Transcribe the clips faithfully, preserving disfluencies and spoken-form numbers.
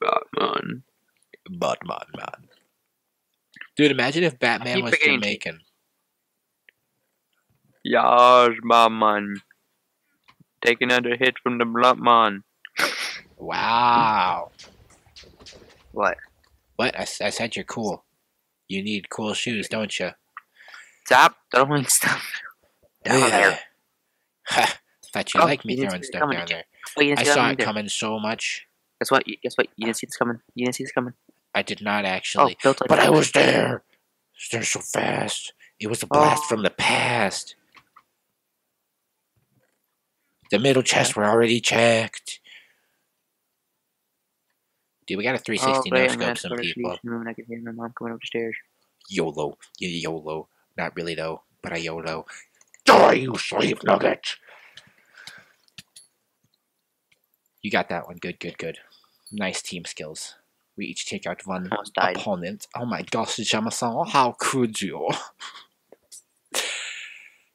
Batman. Batman, man. Dude, imagine if Batman was beginning. Jamaican. Yas, my man. Taking another hit from the blunt man. Wow. What? What? I, I said you're cool. You need cool shoes, don't you? Stop throwing stuff down there. Ha! Thought you oh, like me throwing stuff coming. down there. Oh, I saw it either. coming so much. Guess what? You, guess what? You didn't see this coming. You didn't see this coming. I did not actually. Oh, like but I was there. There so fast. It was a blast oh. from the past. The middle chests were already checked. Dude, we got a three sixty oh, no scope some people. I can hear my mom coming up the stairs. YOLO. YOLO. Not really though, but I YOLO. Die, you slave nugget! You got that one. Good, good, good. Nice team skills. We each take out one opponent. Oh my gosh, Jamison, how could you?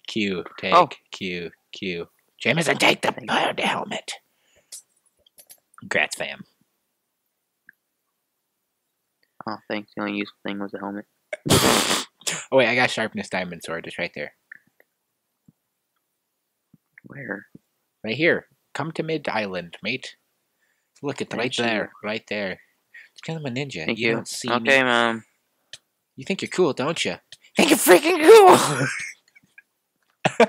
Q, take, oh. Q, Q. Jamison, take the bird helmet. Congrats, fam. Oh, thanks. The only useful thing was the helmet. Oh wait, I got sharpness diamond sword. It's right there. Where? Right here. Come to Mid Island, mate. Look, it's right there, right there. It's kind of a ninja. Thank you. You don't see okay, me. Okay, mom. You think you're cool, don't you? Think you're freaking cool!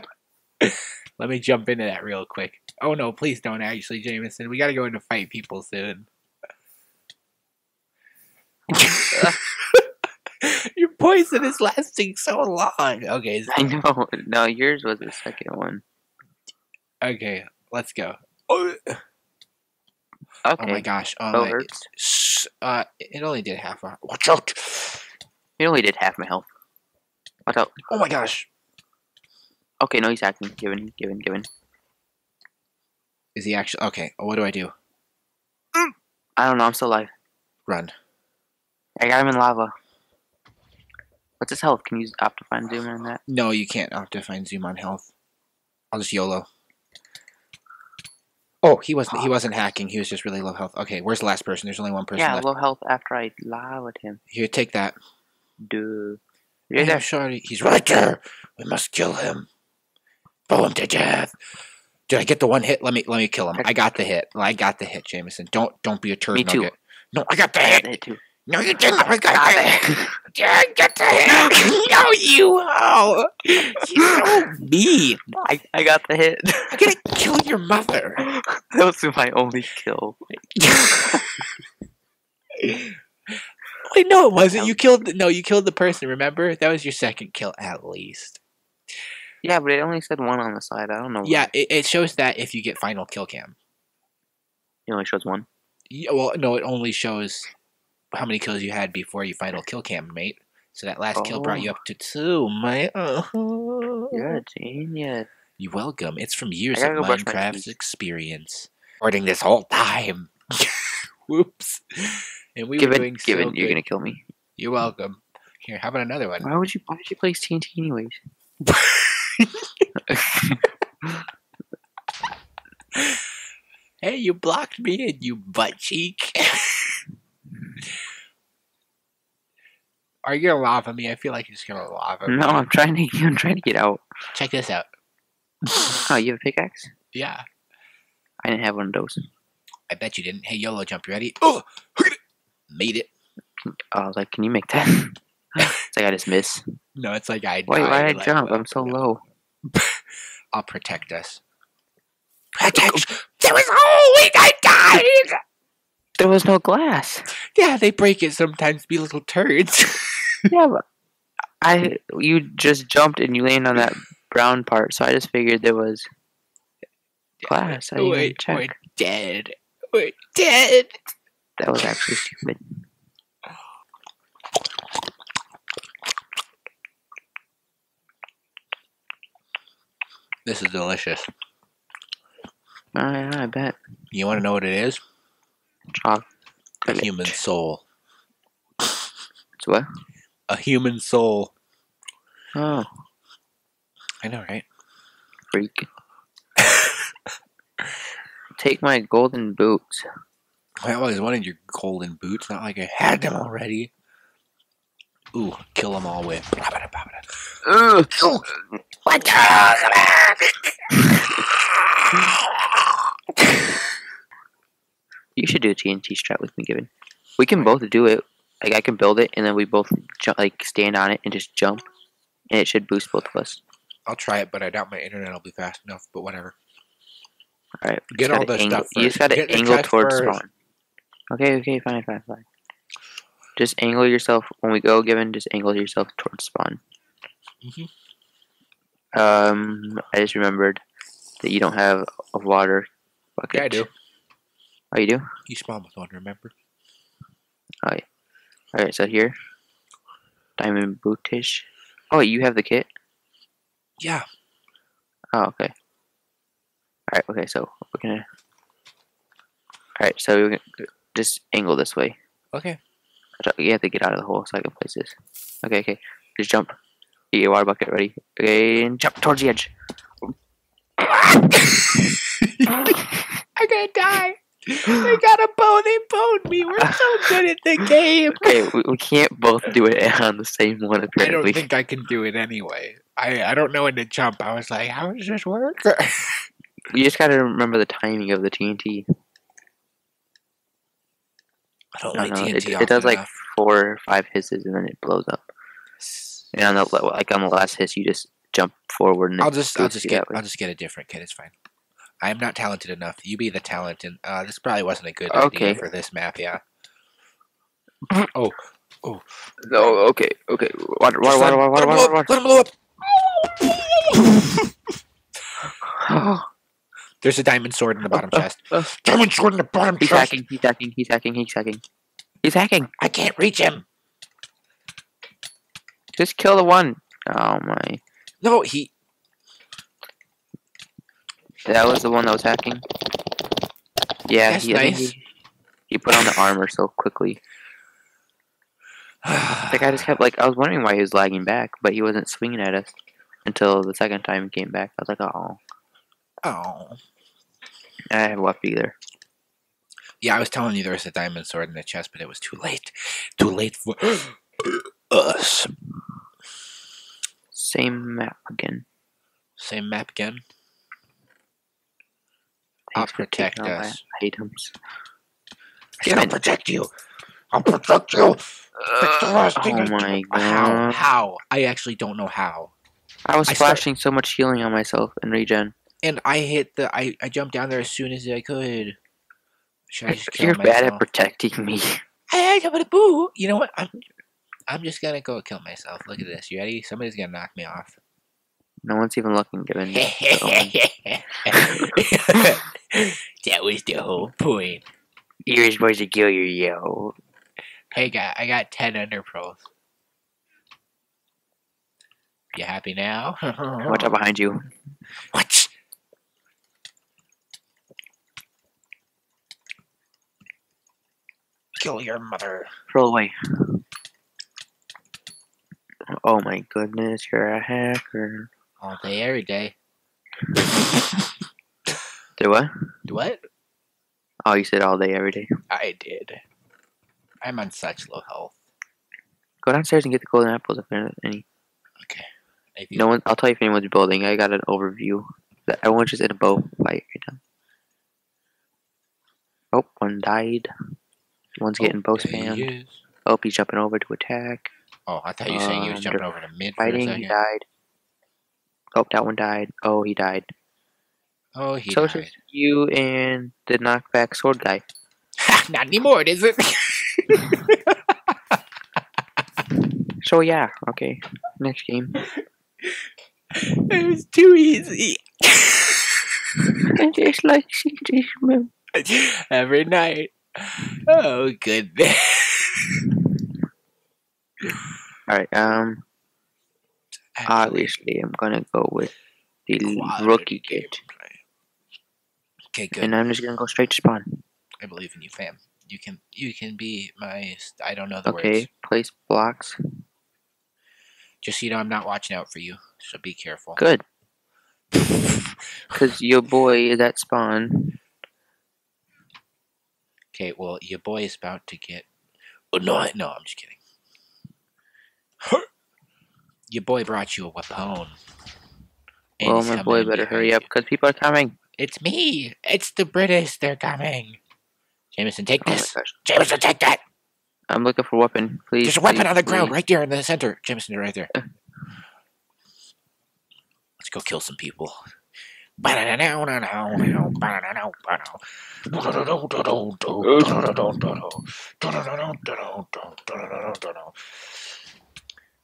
Let me jump into that real quick. Oh no, please don't actually, Jamison. We gotta go into fight people soon. Your poison is lasting so long. Okay. So I know. No, yours was the second one. Okay. Let's go. Oh, okay. Oh my gosh. Oh my, uh, it only did half our... Watch out! It only did half my health. Watch out. Oh my gosh. Okay, no, he's acting. Given, given, given. Is he actually... Okay, what do I do? I don't know, I'm still alive. Run. I got him in lava. What's his health? Can you use Optifine Zoom on that? No, you can't Optifine Zoom on health. I'll just YOLO. Oh, he wasn't. He wasn't hacking. He was just really low health. Okay, where's the last person? There's only one person. Yeah, left. Low health after I lavaed him. Here, take that. Dude, yeah, yeah, shorty. He's right there. We must kill him. Blow him to death. Did I get the one hit? Let me let me kill him. I got the hit. I got the hit, Jamison. Don't don't be a turd. Me too. Nugget. No, I got the hit. I got the hit too. No, you didn't. I got the hit. Yeah, I got the hit. No, you. Oh, you mean. I I got the hit. I'm gonna kill your mother. That was my only kill. Wait, no, it wasn't. You killed. No, you killed the person. Remember, that was your second kill at least. Yeah, but it only said one on the side. I don't know. Yeah, it, it shows that if you get final kill cam. It only shows one. Yeah, well, no, it only shows how many kills you had before you final kill cam, mate. So that last oh. kill brought you up to two, mate. Oh. You're a genius. You're welcome. It's from years of Minecraft's experience. Recording this whole time. Whoops. And we Given, were doing Given, so you're going to kill me. You're welcome. Here, how about another one? Why would you, why would you place T N T anyways? Hey, you blocked me in, you butt cheek. Are you gonna lava me? I feel like you're just gonna lava me. No, I'm trying to. I'm trying to get out. Check this out. Oh, you have a pickaxe? Yeah. I didn't have one of those. I bet you didn't. Hey, YOLO jump. You ready? Oh, made it. I was like, can you make that? It's like I just miss. No, it's like I. Wait, why did I jump? I'm so low. I'll protect us. Protect. There was holy. I died. There was no glass. Yeah, they break it sometimes to be little turds. Yeah, but I you just jumped and you landed on that brown part, so I just figured there was glass. I didn't we're, even check. We're dead. We're dead. That was actually stupid. This is delicious. Oh, yeah, I bet. You want to know what it is? Chocolate. A human soul. It's what? A human soul. Oh. I know, right? Freak. Take my golden boots. I always wanted your golden boots, not like I had them already. Ooh, kill them all with. Ooh, ooh. What? You should do a T N T strat with me, Given. We can both do it. Like, I can build it, and then we both, like, stand on it and just jump. And it should boost both of us. I'll try it, but I doubt my internet will be fast enough, but whatever. Alright. Get all the stuff first. You just gotta angle towards spawn. Okay, okay, fine, fine, fine. Just angle yourself. When we go, Given, just angle yourself towards spawn. Mm-hmm. Um, I just remembered that you don't have a water bucket. Yeah, I do. Oh, you do? You spawn with one, remember? Oh, yeah. Alright, so here. Diamond bootish. Oh, you have the kit? Yeah. Oh, okay. Alright, okay, so we're gonna. Alright, so we're gonna just angle this way. Okay. You have to get out of the hole so I can place this. Okay, okay. Just jump. Get your water bucket ready. Okay, and jump towards the edge. I'm gonna die. They got a bow, they bowed me. We're so good at the game. Okay, we, we can't both do it on the same one, apparently. I don't think I can do it anyway. I, I don't know when to jump. I was like, how does this work? You just gotta remember the timing of the T N T. I don't like T N T often enough. It does like four or five hisses and then it blows up. And on the like on the last hiss, you just jump forward. And I'll just I'll just get I'll just get a different kit. It's fine. I am not talented enough. You be the talent, and uh, this probably wasn't a good okay. idea for this map, yeah. Oh, oh, no, okay, okay. Water, water, water, water, water, water, water. Let him blow up. Oh. There's a diamond sword in the bottom chest. Diamond sword in the bottom chest. He's hacking. He's hacking. He's hacking. He's hacking. He's hacking. I can't reach him. Just kill the one. Oh my. No, he. That was the one that was hacking. Yeah, that's he, nice. He, he put on the armor so quickly. Like I just kept like I was wondering why he was lagging back, but he wasn't swinging at us until the second time he came back. I was like, oh, oh, I have left either. Yeah, I was telling you there was a diamond sword in the chest, but it was too late. Too late for us. Same map again. Same map again. I'll protect us. Items. I'll protect you. I'll protect you. Uh, oh my god! How? How? I actually don't know how. I was I splashing so much healing on myself and regen. And I hit the. I I jumped down there as soon as I could. Should I just kill You're myself? Bad at protecting me. Hey, somebody boo! You know what? I'm I'm just gonna go kill myself. Look at this. You ready? Somebody's gonna knock me off. No one's even looking, Given. That was the whole point. You were supposed to kill your yo. Hey, guy, I got ten underpros. You happy now? Watch out behind you. What? Kill your mother. Roll away. Oh my goodness, you're a hacker. All day, every day. Do what? Do what? Oh, you said all day, every day. I did. I'm on such low health. Go downstairs and get the golden apples if there's any. Okay. If you no one. I'll tell you if anyone's building. I got an overview. Everyone's just in a bow fight right now. Oh, one died. One's getting oh, bow spammed. Oh, he's jumping over to attack. Oh, I thought you were saying um, he was jumping over to mid. Fighting, he died. Oh, that one died. Oh, he died. Oh, he so died. So it's just you and the knockback sword guy. Ha! Not anymore, is it? So, yeah. Okay. Next game. It was too easy. I just like C J. Every night. Oh, goodness. Alright, um... obviously, I'm gonna go with the Quality rookie kit. Okay, good. And I'm just gonna go straight to spawn. I believe in you, fam. You can, you can be my. I don't know the okay, words. Okay, place blocks. Just so you know, I'm not watching out for you, so be careful. Good. Cause your boy is at spawn. Okay, well, your boy is about to get... Oh, no, I... no, I'm just kidding. Your boy brought you a weapon. And oh, my boy, better hurry up, because people are coming. It's me. It's the British. They're coming. Jamison, take oh this. Jamison, take that. I'm looking for a weapon, please. There's a weapon please, on the ground please. right there in the center. Jamison, right there. Let's go kill some people. Oh,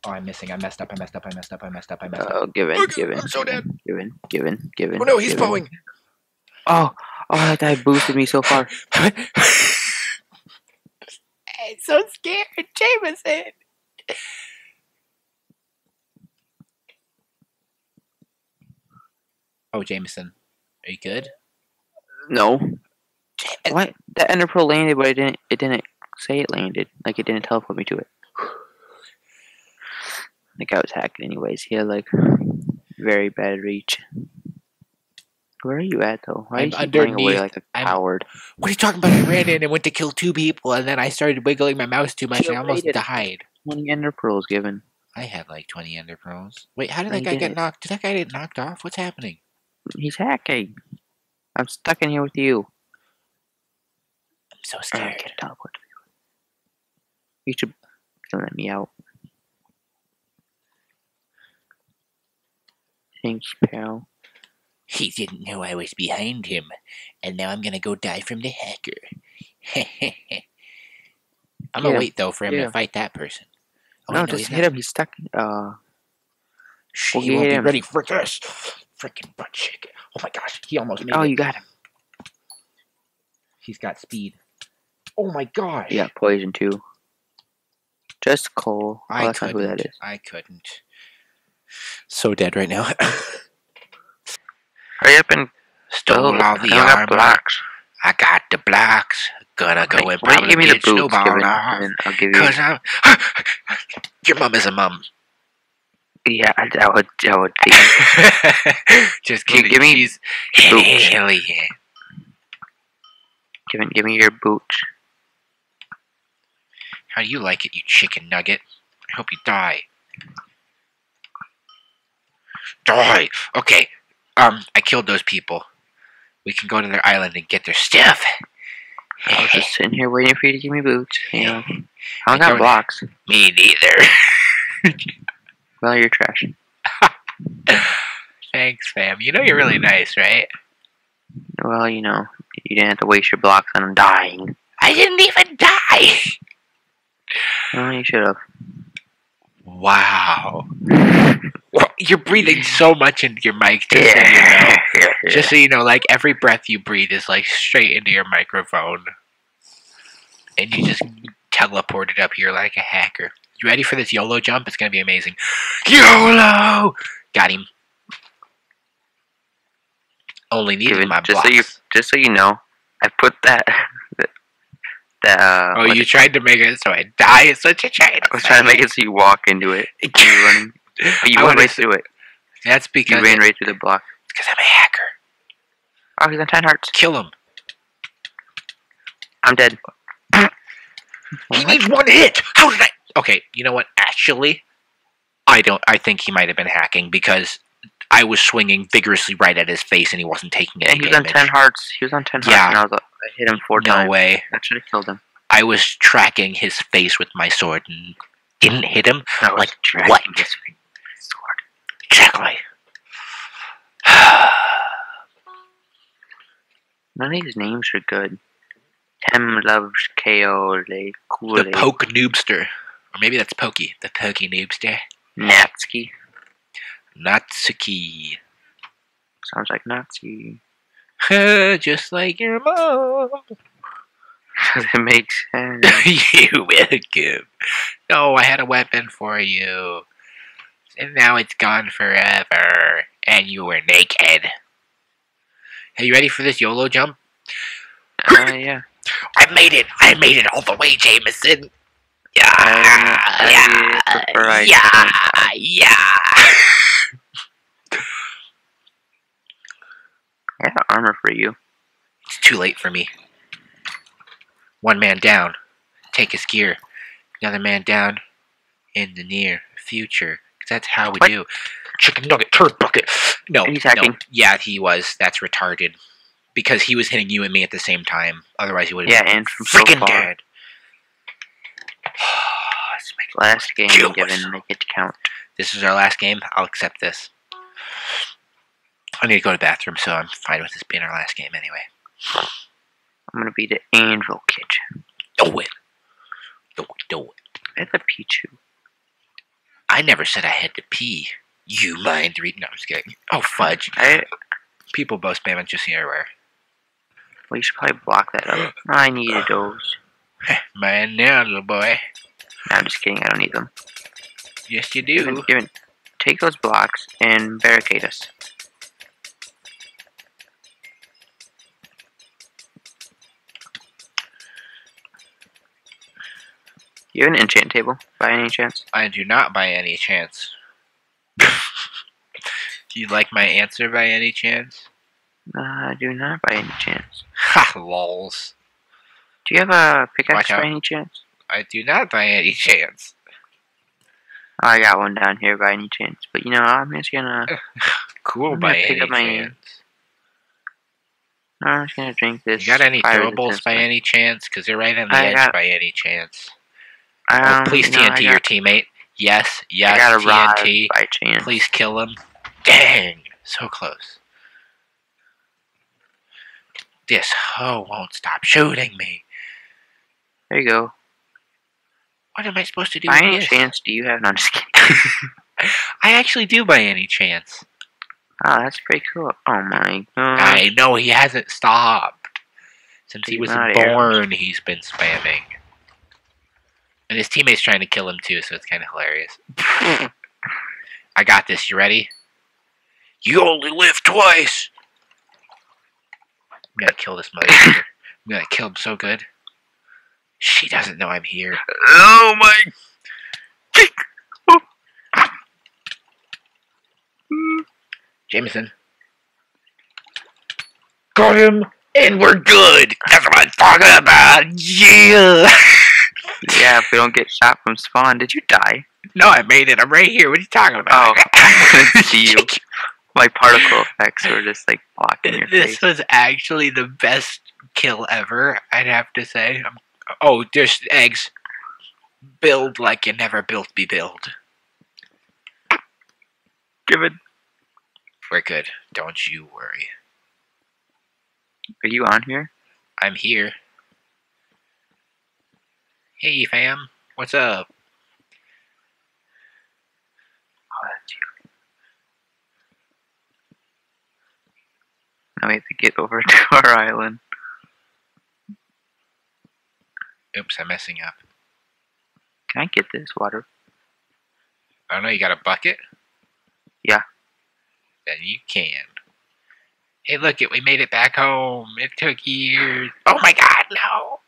I'm missing. I messed up. I messed up. I messed up. I messed up. I messed up. Oh, Given. Oh, Given. I'm so dead. Given. Given. Given. Oh, no, he's Given. Bowing. Oh, oh, that guy boosted me so far. I'm so scared. Jamison. Oh, Jamison. Are you good? No. Jamison. What? That Ender Pearl landed, but it didn't, it didn't say it landed. Like, it didn't teleport me to it. The guy was hacking anyways. He had like very bad reach. Where are you at though? Why are you running away like a coward? I'm, what are you talking about? I ran in and went to kill two people and then I started wiggling my mouse too much and I almost died. twenty ender pearls given. I had like twenty ender pearls. Wait, how did that guy get knocked? Did that guy get knocked off? What's happening? He's hacking. I'm stuck in here with you. I'm so scared. You should let me out. Thanks, pal. He didn't know I was behind him, and now I'm gonna go die from the hacker. I'm yeah. gonna wait though for him yeah. to fight that person. Oh, no, no, just hit not. him. He's stuck. Uh, she we'll won't be him. ready for this. Freaking butt chick! Oh my gosh, he almost made oh, it. Oh, you got him. He's got speed. Oh my gosh. Yeah, poison too. Just coal. I oh, couldn't. Who that is. I couldn't. So dead right now. Hurry up and stole all the armor. Blocks. I got the blocks. Gonna go and probably get snowballed off. Cause I'm your mom is a mom. Yeah, I, I would. I would. Be. Just kidding. Give me these boots. Hell yeah. Give me, give me your boots. How do you like it, you chicken nugget? I hope you die. Die! Okay, um, I killed those people. We can go to their island and get their stuff. I was just sitting here waiting for you to give me boots. You know, I don't got blocks. Me neither. Well, you're trash. Thanks, fam. You know you're really nice, right? Well, you know, you didn't have to waste your blocks on dying. I didn't even die! Well, you should have. Wow. Well, you're breathing so much into your mic, just yeah. so you know. Yeah. Just so you know, like, every breath you breathe is, like, straight into your microphone. And you just teleport it up here like a hacker. You ready for this YOLO jump? It's gonna be amazing. YOLO! Got him. Only needed Given, my just blocks. So you, just so you know, I put that... The, uh, oh, you tried to make it so I die. It's such a chance. I was trying to make it so you walk into it. You run. Oh, you went right through it. That's because you ran right through the block. Because I'm a hacker. Oh, he's on ten hearts. Kill him. I'm dead. He needs one hit. How did I? Okay, you know what? Actually, I don't. I think he might have been hacking because I was swinging vigorously right at his face and he wasn't taking any damage. And he was damage. on ten hearts. He was on ten hearts. Yeah. And I was like, I hit him four no times. No way. That should have killed him. I was tracking his face with my sword and didn't hit him. I like, what? His sword. Exactly. None of these names are good. Tem loves K O. The Poke Noobster. Or maybe that's Pokey. The Pokey Noobster. Natsuki. Natsuki. Sounds like Nazi. Just like your mom. That makes sense. You're welcome. No, I had a weapon for you. And now it's gone forever. And you were naked. Are you ready for this YOLO jump? Uh, yeah. I made it. I made it all the way, Jamison. Yeah. Um, yeah. Yeah. Yeah. Yeah. I have armor for you. It's too late for me. One man down. Take his gear. Another man down in the near future. Because that's how we what? do. Chicken nugget, turd bucket. No, no. Yeah, he was. That's retarded. Because he was hitting you and me at the same time. Otherwise, he would have yeah, been and from freaking so dead. Last game Jewish. Given, make it count. This is our last game. I'll accept this. I need to go to the bathroom, so I'm fine with this being our last game anyway. I'm gonna be the Anvil Kitchen. Do it. Do it. Do it. I had to pee too. I never said I had to pee. You mind reading? No, I'm just kidding. Oh, fudge. I... People both spam it just everywhere. Well, you should probably block that up. I needed those. Man, now, little boy. No, I'm just kidding. I don't need them. Yes, you do. Given, Given, take those blocks and barricade us. You have an enchant table, by any chance? I do not, by any chance. Do you like my answer, by any chance? Uh, I do not, by any chance. Ha, lols. Do you have a pickaxe, by any chance? I do not, by any chance. Oh, I got one down here, by any chance. But, you know, I'm just gonna... cool, I'm by gonna pick any up my chance. No, I'm just gonna drink this. You got any throwables, by any chance? Because they're right on the I edge, got... by any chance. Um, oh, please no, T N T your teammate. Yes, yes, T N T. By chance. Please kill him. Dang, so close. This hoe won't stop shooting me. There you go. What am I supposed to do? By any this? chance, do you have? No, I'm just kidding. I actually do, by any chance. Oh, that's pretty cool. Oh my god! I know he hasn't stopped since he's he was born. Arrows. He's been spamming. And his teammate's trying to kill him too, so it's kind of hilarious. I got this. You ready? You only live twice. I'm gonna kill this motherfucker. I'm gonna kill him so good. She doesn't know I'm here. Oh my! Jamison, got him, and we're good. That's what I'm talking about. Yeah. Yeah, if we don't get shot from spawn. Did you die? No, I made it. I'm right here. What are you talking about? Oh, see you. My particle effects were just like blocking your this face. This was actually the best kill ever, I'd have to say. I'm, oh, there's eggs. Build like you never built be build. Given. We're good. Don't you worry. Are you on here? I'm here. Hey fam, what's up? Oh, that's you. Now we have to get over to our island. Oops, I'm messing up. Can I get this water? I don't know, you got a bucket? Yeah. Then you can. Hey look, it, we made it back home. It took years. Oh my god, no!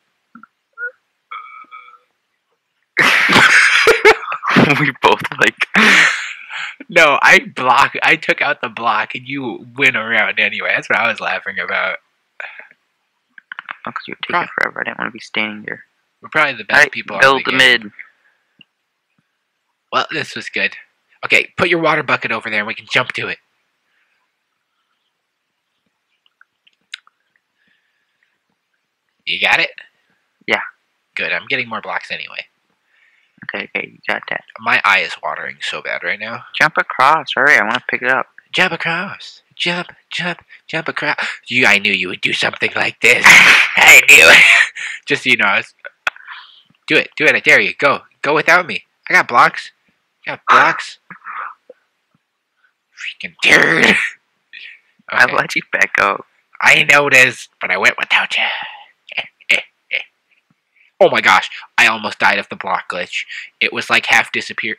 We both like. No, I block. I took out the block, and you went around anyway. That's what I was laughing about. Oh, because you were taking forever. I didn't want to be standing there. We're probably the best I people. Build the mid. Well, this was good. Okay, put your water bucket over there, and we can jump to it. You got it? Yeah. Good. I'm getting more blocks anyway. Okay, okay, you got that. My eye is watering so bad right now. Jump across, hurry, I want to pick it up. Jump across, jump, jump, jump across. You, I knew you would do something like this. I knew it. Just so you know, I was... Do it, do it, I dare you. Go, go without me. I got blocks. I got blocks. Freaking dude. Okay. I let you back up. I noticed, but I went without you. Oh my gosh, I almost died of the block glitch. It was like half disappeared.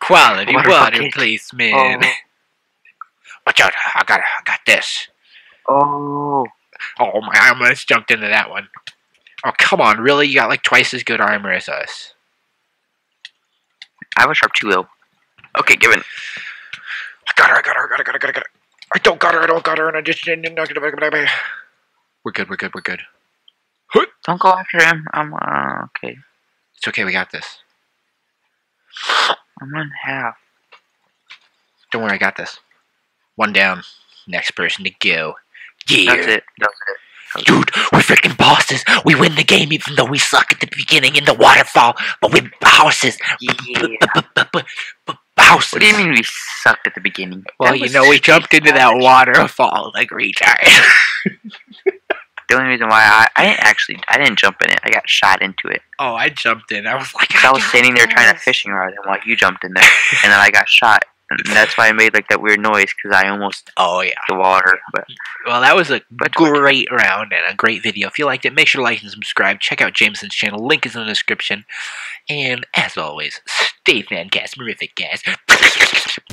Quality water, water placement. Oh. Watch out, I got I got this. Oh. Oh my, I almost jumped into that one. Oh, come on, really? You got like twice as good armor as us. I was sharp too low. Okay, Given. I got her, I got her, I got her, I got her, I got her. I don't got her, I don't got her, and I just... We're good, we're good, we're good. Don't go after him. I'm uh, okay. It's okay. We got this. I'm on half. Don't worry. I got this. One down. Next person to go. Yeah. That's it. That's it. Dude, we're freaking bosses. We win the game even though we suck at the beginning in the waterfall. But we're bosses. Bosses. What do you mean we sucked at the beginning? Well, you know, we jumped into that waterfall like retard. The only reason why I, I didn't actually, I didn't jump in it. I got shot into it. Oh, I jumped in. I was like, I, I was standing there trying to fishing rod, and like you jumped in there, and then I got shot. And that's why I made like that weird noise because I almost oh yeah the water. But well, that was a great round and a great video. If you liked it, make sure to like and subscribe. Check out Jamison's channel. Link is in the description. And as always, stay fan-cast, merific-cast.